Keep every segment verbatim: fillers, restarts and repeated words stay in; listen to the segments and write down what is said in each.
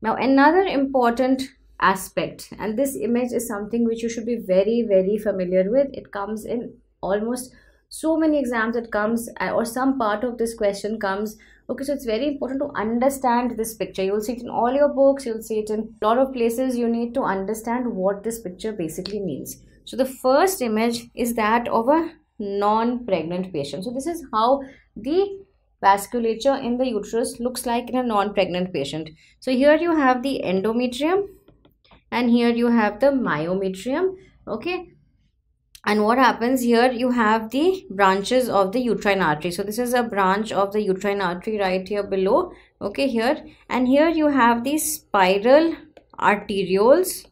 Now another important aspect, and this image is something which you should be very very familiar with. It comes in almost so many exams, it comes, or some part of this question comes. Okay, so it's very important to understand this picture. You'll see it in all your books, you'll see it in a lot of places. You need to understand what this picture basically means. So the first image is that of a non-pregnant patient. So this is how the vasculature in the uterus looks like in a non-pregnant patient. So here you have the endometrium and here you have the myometrium. Okay, and what happens here, you have the branches of the uterine artery. So this is a branch of the uterine artery right here below. Okay, here, and here you have the spiral arterioles,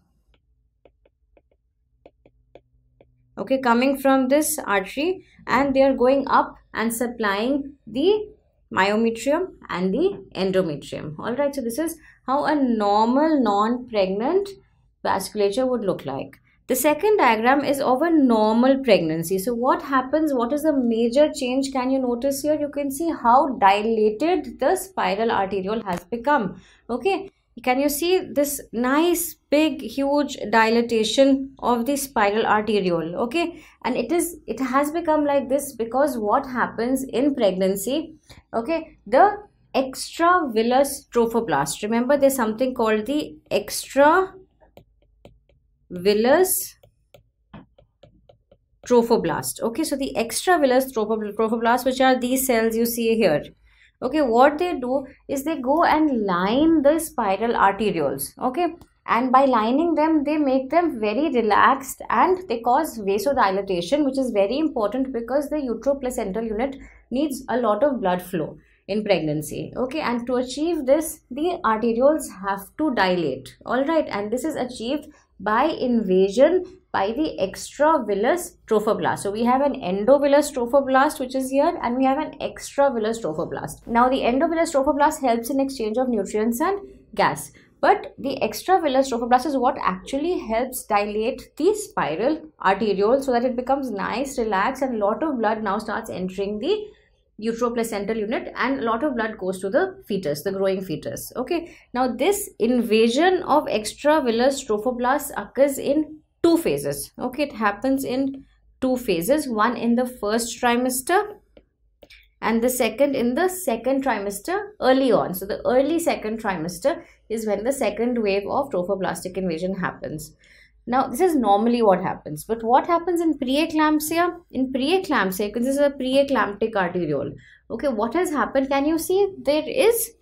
okay, coming from this artery, and they are going up and supplying the myometrium and the endometrium. All right, so this is how a normal non-pregnant vasculature would look like. The second diagram is of a normal pregnancy. So what happens, what is the major change can you notice here? You can see how dilated the spiral arteriole has become. Okay, can you see this nice big huge dilatation of the spiral arteriole? Okay, and it is it has become like this because what happens in pregnancy, okay, the extravillous trophoblast, remember there's something called the extravillous trophoblast. Okay, so the extravillous trophoblast, which are these cells you see here, okay, what they do is they go and line the spiral arterioles, okay, and by lining them they make them very relaxed and they cause vasodilatation, which is very important because the uteroplacental unit needs a lot of blood flow in pregnancy. Okay, and to achieve this the arterioles have to dilate. All right, and this is achieved by invasion by the extravillous trophoblast. So we have an endovillous trophoblast which is here, and we have an extravillous trophoblast. Now the endovillous trophoblast helps in exchange of nutrients and gas, but the extravillous trophoblast is what actually helps dilate the spiral arteriole so that it becomes nice, relaxed, and a lot of blood now starts entering the uteroplacental unit, and a lot of blood goes to the fetus, the growing fetus. Okay, now this invasion of extravillous trophoblast occurs in two phases. Okay, it happens in two phases, one in the first trimester and the second in the second trimester early on. So the early second trimester is when the second wave of trophoblastic invasion happens. Now this is normally what happens, but what happens in preeclampsia? In preeclampsia, because this is a preeclamptic arteriole. Okay, what has happened? Can you see there is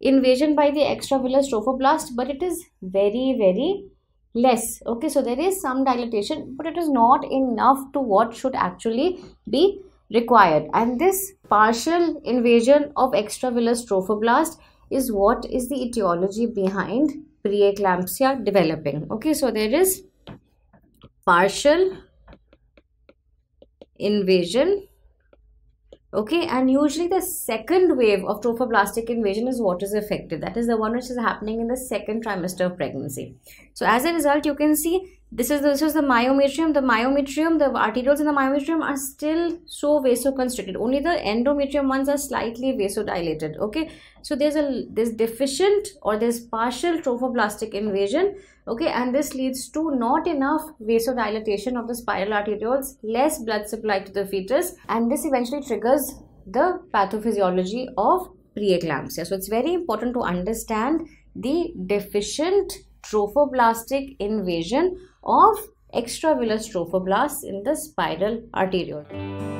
invasion by the extravillous trophoblast, but it is very very less. Okay, so there is some dilatation, but it is not enough to what should actually be required. And this partial invasion of extravillous trophoblast is what is the etiology behind preeclampsia developing. Okay, so there is partial invasion. Okay, and usually the second wave of trophoblastic invasion is what is affected. That is the one which is happening in the second trimester of pregnancy. So as a result, you can see this is the, this is the myometrium. The myometrium, the arterioles in the myometrium are still so vasoconstricted. Only the endometrium ones are slightly vasodilated. Okay, so there's a this deficient or there's partial trophoblastic invasion. Okay, and this leads to not enough vasodilatation of the spiral arterioles, less blood supply to the fetus, and this eventually triggers the pathophysiology of preeclampsia. So it's very important to understand the deficient trophoblastic invasion of extravillous trophoblasts in the spiral arteriole.